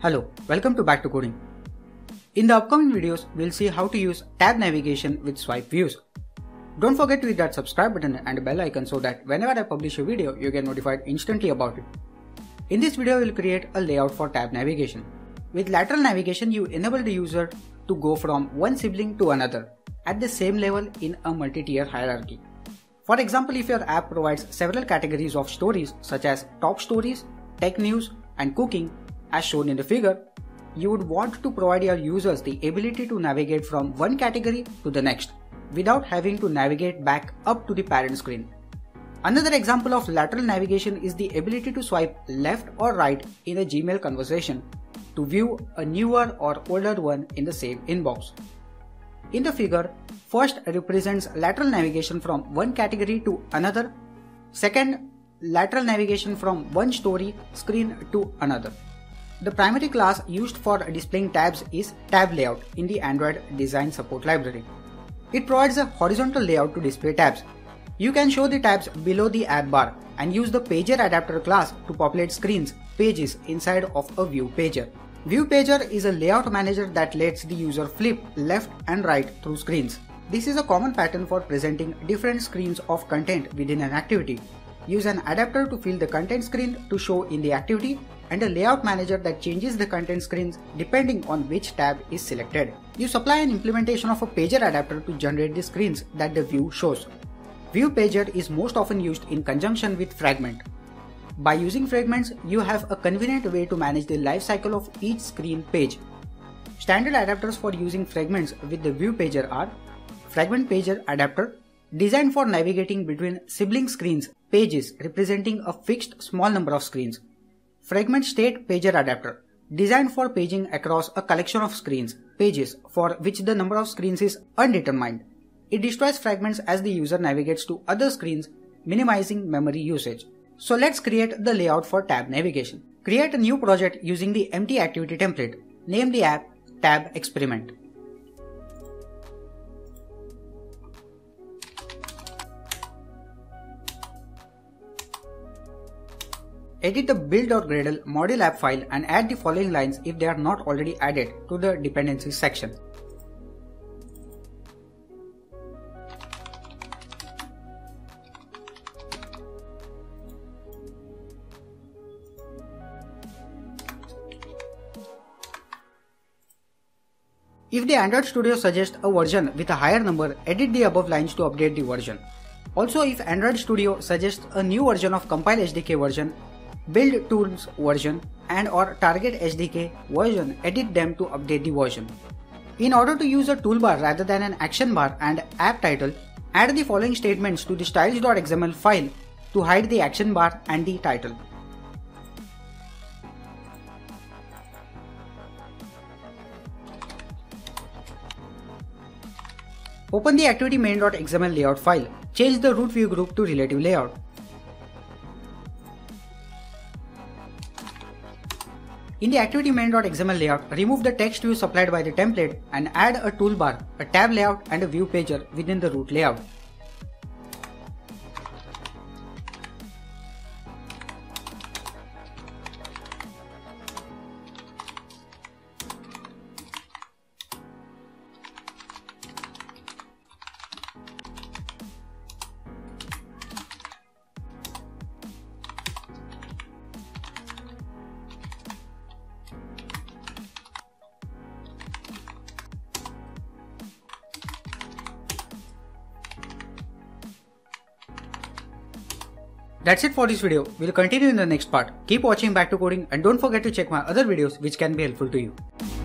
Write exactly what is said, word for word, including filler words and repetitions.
Hello, welcome to Back to Coding. In the upcoming videos, we'll see how to use tab navigation with swipe views. Don't forget to hit that subscribe button and bell icon so that whenever I publish a video, you get notified instantly about it. In this video, we'll create a layout for tab navigation. With lateral navigation, you enable the user to go from one sibling to another at the same level in a multi-tier hierarchy. For example, if your app provides several categories of stories such as top stories, tech news, and cooking, as shown in the figure, you would want to provide your users the ability to navigate from one category to the next without having to navigate back up to the parent screen. Another example of lateral navigation is the ability to swipe left or right in a Gmail conversation to view a newer or older one in the same inbox. In the figure, first represents lateral navigation from one category to another, second, lateral navigation from one story screen to another. The primary class used for displaying tabs is TabLayout in the Android Design Support Library. It provides a horizontal layout to display tabs. You can show the tabs below the app bar and use the PagerAdapter class to populate screens, pages inside of a ViewPager. ViewPager is a layout manager that lets the user flip left and right through screens. This is a common pattern for presenting different screens of content within an activity. Use an adapter to fill the content screen to show in the activity, and a layout manager that changes the content screens depending on which tab is selected. You supply an implementation of a pager adapter to generate the screens that the view shows. ViewPager is most often used in conjunction with Fragment. By using fragments, you have a convenient way to manage the lifecycle of each screen page. Standard adapters for using fragments with the ViewPager are Fragment Pager Adapter, designed for navigating between sibling screens, pages representing a fixed small number of screens. Fragment State Pager Adapter, designed for paging across a collection of screens, pages for which the number of screens is undetermined. It destroys fragments as the user navigates to other screens, minimizing memory usage. So let's create the layout for tab navigation. Create a new project using the empty activity template. Name the app Tab Experiment. Edit the build.gradle module app file and add the following lines if they are not already added to the dependencies section. If the Android Studio suggests a version with a higher number, edit the above lines to update the version. Also, if Android Studio suggests a new version of Compile H D K version, Build Tools version and or Target H D K version, edit them to update the version. In order to use a toolbar rather than an action bar and app title, add the following statements to the styles.xml file to hide the action bar and the title. Open the activity main.xml layout file. Change the root view group to relative layout. In the activity main.xml layout, remove the text view supplied by the template and add a toolbar, a tab layout and a view pager within the root layout. That's it for this video. We'll continue in the next part. Keep watching Back to Coding and don't forget to check my other videos which can be helpful to you.